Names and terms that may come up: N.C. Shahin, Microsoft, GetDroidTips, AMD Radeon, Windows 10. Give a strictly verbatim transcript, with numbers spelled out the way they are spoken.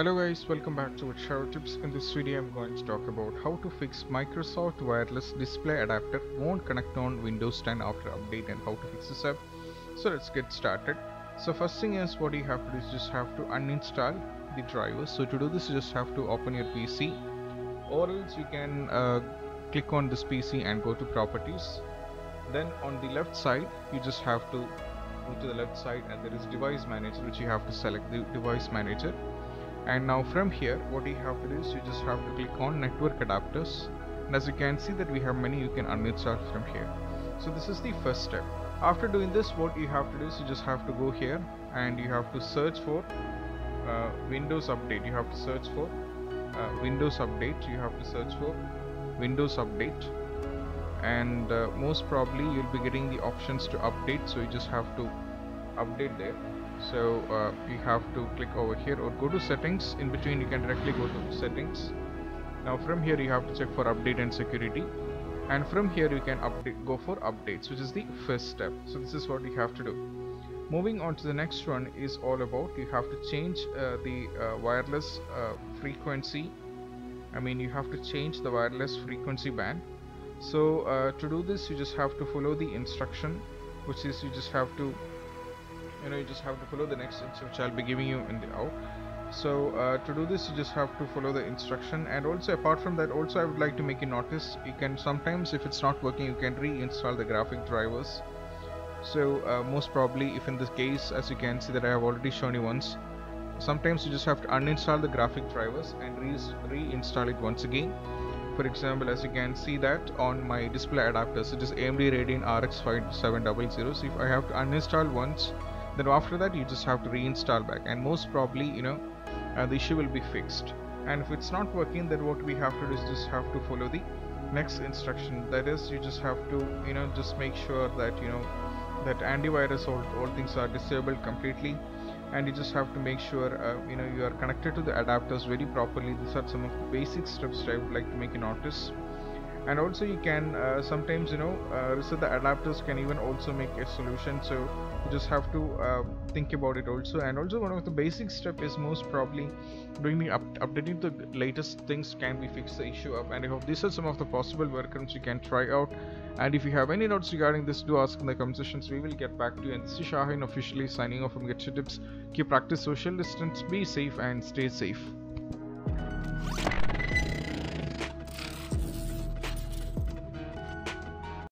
Hello guys, welcome back to GetDroidTips. In this video I'm going to talk about how to fix Microsoft wireless display adapter won't connect on Windows ten after update and how to fix this up. So let's get started. So first thing is what you have to do is just have to uninstall the driver. So to do this you just have to open your P C, or else you can uh, click on this P C and go to properties. Then on the left side you just have to go to the left side and there is device manager, which you have to select the device manager. And now from here what you have to do is you just have to click on network adapters, and as you can see that we have many, you can uninstall from here. So this is the first step. After doing this, what you have to do is you just have to go here and you have to search for uh, Windows update. You have to search for uh, Windows update. You have to search for Windows update, and uh, most probably you'll be getting the options to update, so you just have to update there. So uh, you have to click over here or go to settings. In between you can directly go to settings. Now from here you have to check for update and security, and from here you can update, go for updates, which is the first step. So this is what you have to do. Moving on to the next one is all about you have to change uh, the uh, wireless uh, frequency. I mean you have to change the wireless frequency band. So uh, to do this you just have to follow the instruction, which is you just have to you know you just have to follow the next instruction which I'll be giving you in the out. So uh, to do this you just have to follow the instruction. And also apart from that, also I would like to make a notice, you can sometimes if it's not working you can reinstall the graphic drivers. So uh, most probably if in this case, as you can see that I have already shown you once, sometimes you just have to uninstall the graphic drivers and re reinstall it once again. For example, as you can see that on my display adapters it is A M D Radeon R X five seven hundred, so if I have to uninstall once, then after that you just have to reinstall back, and most probably you know uh, the issue will be fixed. And if it's not working, then what we have to do is just have to follow the next instruction, that is you just have to you know just make sure that you know that antivirus, all, all things are disabled completely, and you just have to make sure uh, you know you are connected to the adapters very properly. These are some of the basic steps I would like to make a notice. And also you can uh, sometimes you know uh, reset the adapters can even also make a solution, so you just have to uh, think about it also. And also one of the basic step is most probably doing the up updating the latest things can we fix the issue up. And I hope these are some of the possible workarounds you can try out, and if you have any notes regarding this, do ask in the comment sections. We will get back to you. And N C Shahin officially signing off from GetDroidTips. Keep practice social distance, be safe and stay safe.